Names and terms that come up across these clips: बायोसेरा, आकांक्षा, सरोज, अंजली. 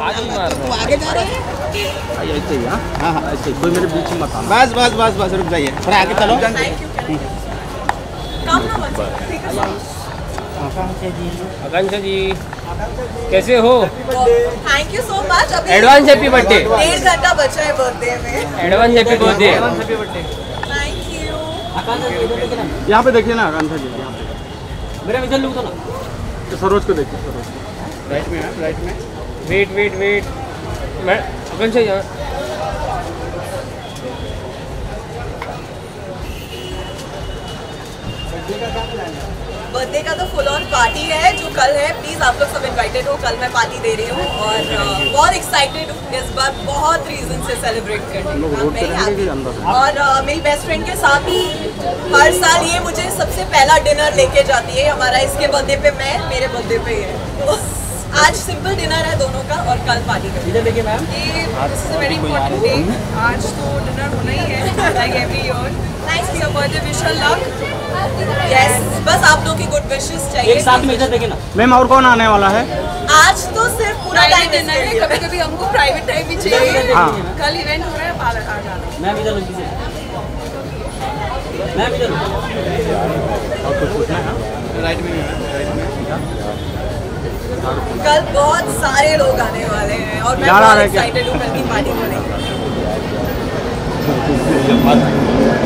आगे जा रहे हैं ऐसे ही। हाँ ऐसे कोई मेरे बीच में मत आना। बस बस बस बस रुक जाइए, थोड़ा आगे चलो। आकांक्षा जी कैसे हो? Thank you so much. Advance happy birthday. 1 घंटा बचा है बर्थडे में। Advance happy birthday. Thank you. यहाँ पे देखिए ना आकांक्षा जी, यहाँ पे मेरा विजन लूँ तो ना सरोज को देखिए। सरोज राइट में है, राइट में। वेट वेट वेट मैं आकांक्षा यहाँ। बर्थडे का तो फुल ऑन पार्टी है जो कल है। प्लीज़ आप लोग सब इनवाइटेड हो, कल मैं पार्टी दे रही हूँ और बहुत एक्साइटेड हूँ इस बार, बहुत रीजन से सेलिब्रेट करने। और मेरी बेस्ट फ्रेंड के साथ ही हर साल ये मुझे सबसे पहला डिनर लेके जाती है हमारा। इसके बर्थडे पे मैं, मेरे बर्थडे पे है। आज सिंपल डिनर है दोनों का और कल पार्टी का। इधर देखिए मैम, ये this is a very important day. आज तो डिनर होना ही है like every year. Thanks your birthday wish your luck. Yes बस आप लोगों की गुड विशेस चाहिए। एक साथ में इधर देखिए ना मैम। और कौन आने वाला है? आज तो सिर्फ पूरा टाइम डिनर है, कभी कभी हमको प्राइवेट टाइम भी चाहिए। हां कल इवेंट हो रहा है, पार्लर आ जाना। मैम इधर रुकिए, मैम इधर और कुछ पूछना है? राइट में, राइट में। कल बहुत सारे लोग आने वाले हैं और मैं बहुत एक्साइटेड हूँ कल की पार्टी को लेकर।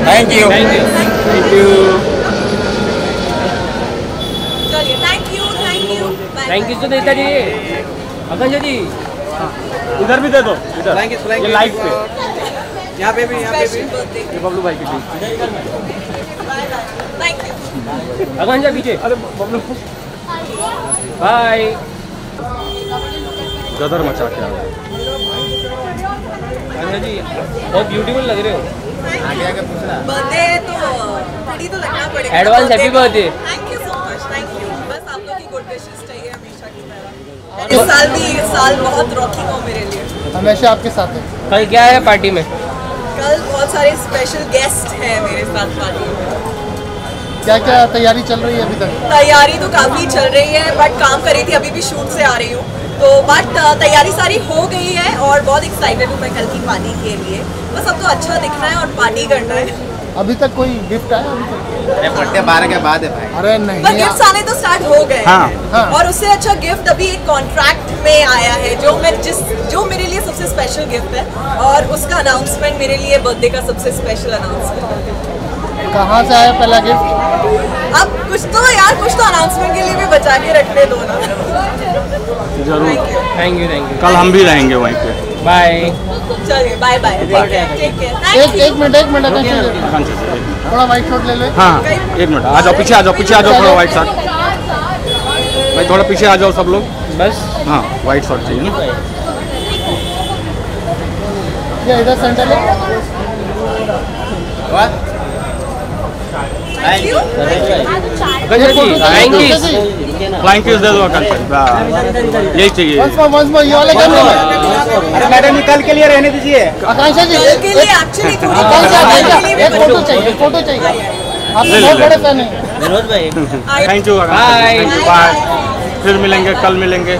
Thank you, thank you. चलिए thank you, thank you, thank you. तो देता जी आकांक्षा जी इधर भी दे दो, इधर ये लाइक पे, यहाँ पे भी, यहाँ पे भी। ये बबलू भाई की थैंक यू। आकांक्षा पीछे। अरे बबलू बाय। गदर मचा क्या अंजली जी, बहुत ब्यूटीफुल लग रहे हो। आगे आगे पूछना। बर्थडे तो पार्टी तो लगना पड़ेगा। Advance happy birthday. Thank you so much, thank you. बस आप लोग की गुड विशेस चाहिए हमेशा की तरह। इस साल भी, इस साल बहुत रॉकिंग हो मेरे लिए। हमेशा आपके साथ है। कल क्या है पार्टी में? कल बहुत सारे स्पेशल गेस्ट हैं मेरे साथ पार्टी में। क्या क्या तैयारी चल रही है अभी तक? तैयारी तो काफ़ी चल रही है, बट काम कर रही थी, अभी भी शूट से आ रही हूँ तो, बट तैयारी सारी हो गई है और बहुत एक्साइटेड हूँ मैं कल की पार्टी के लिए। बस अब तो अच्छा दिखना है और पार्टी करना है। अभी तक कोई गिफ्ट आया? अरे बर्थडे 12 के बाद है भाई। अरे नहीं, गिफ्ट आने तो स्टार्ट हो गए। हाँ, हाँ। और उससे अच्छा गिफ्ट अभी एक कॉन्ट्रैक्ट में आया है जो मैं जो मेरे लिए सबसे स्पेशल गिफ्ट है और उसका अनाउंसमेंट मेरे लिए बर्थडे का सबसे स्पेशल अनाउंसमेंट है। कहाँ से आया पहला गिफ्ट? अब कुछ तो यार, कुछ तो अनाउंसमेंट के लिए भी बचा के रखने दो ना। जरूर, थैंक यू, थैंक यू। कल हम भी रहेंगे वहीं पे। बाय। चलिए बाय बाय, टेक केयर। एक मिनट थोड़ा वाइट शॉट ले ले। हाँ 1 मिनट, आ जाओ पीछे, आ जाओ पीछे, आ जाओ थोड़ा वाइट शॉट। भाई थोड़ा पीछे आ जाओ सब लोग बस। हाँ वाइट शॉट चाहिए ना इधर सेंटर में। Thank you, thank you. दे दो यही चाहिए। अरे मैडम कल के लिए रहने दीजिए। आकांक्षा जी फोटो चाहिए, आप बहुत बड़े फैन हैं। Thank you, bye. फिर मिलेंगे, कल मिलेंगे।